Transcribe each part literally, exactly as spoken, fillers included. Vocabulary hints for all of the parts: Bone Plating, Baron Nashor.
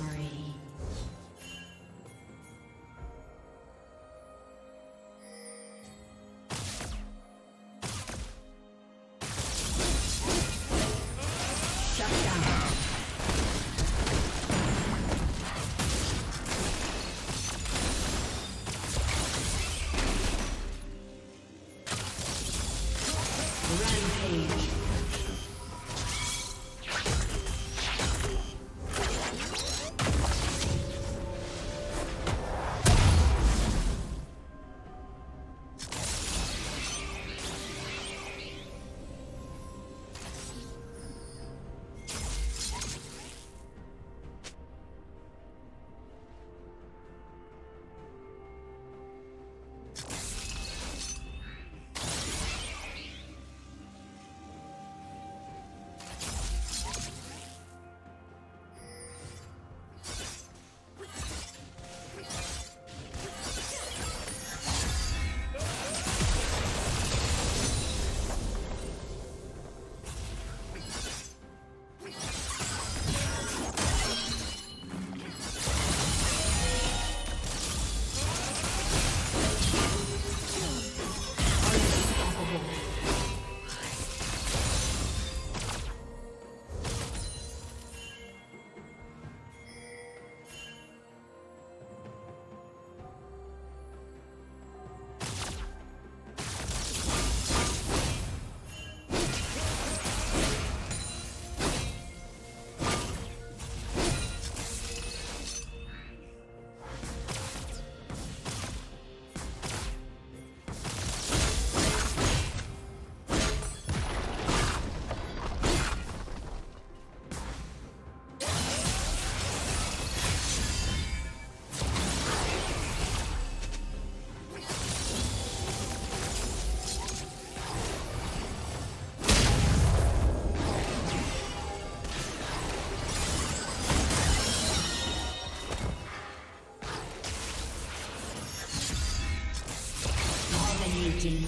Thank you.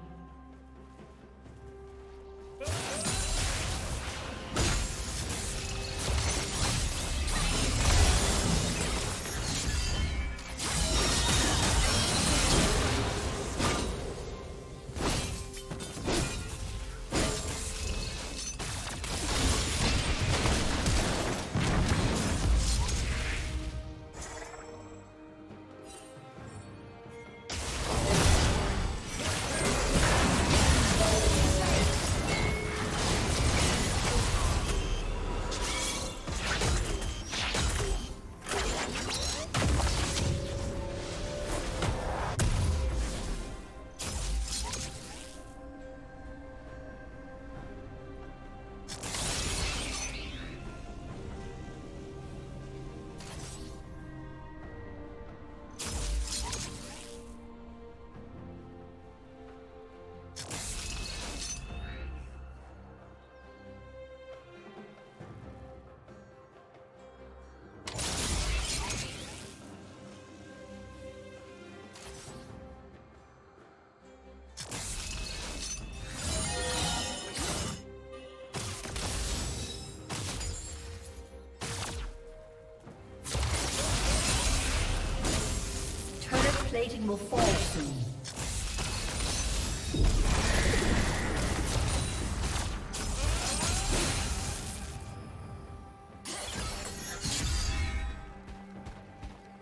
Plating will fall soon.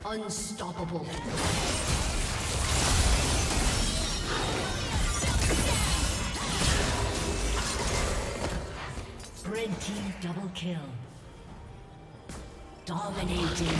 Unstoppable. Red team double kill. Dominating.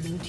Blue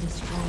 been destroyed.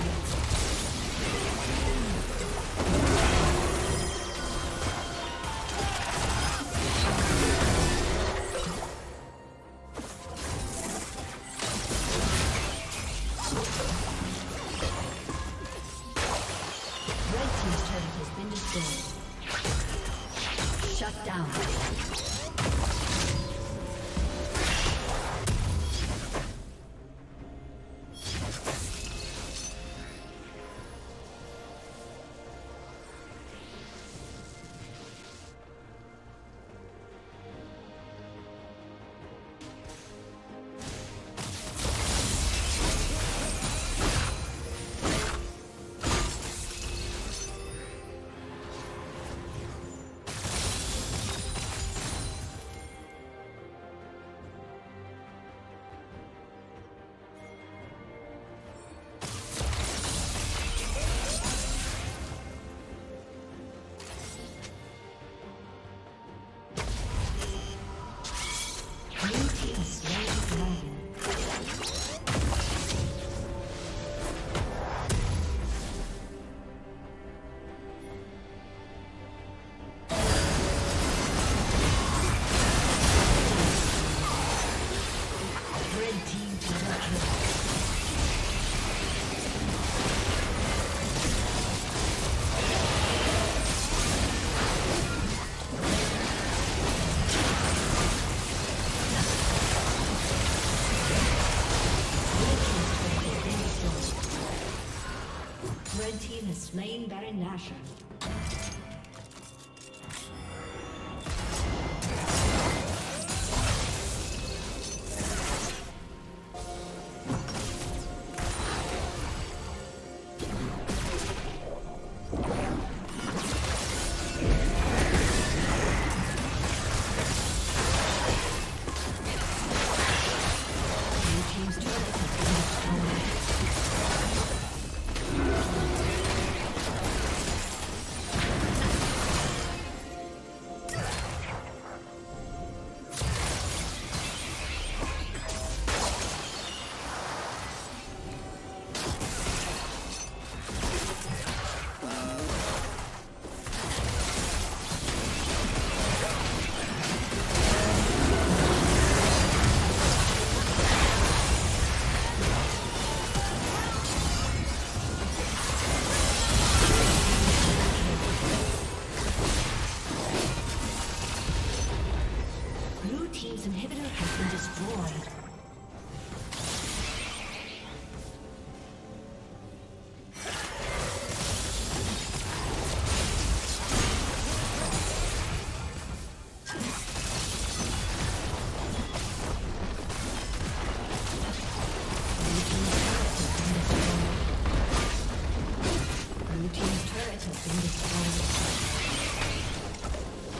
Slain Baron Nashor.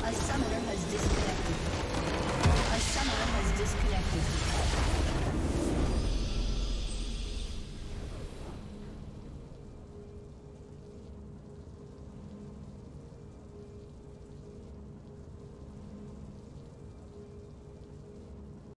A summoner has disconnected. A summoner has disconnected.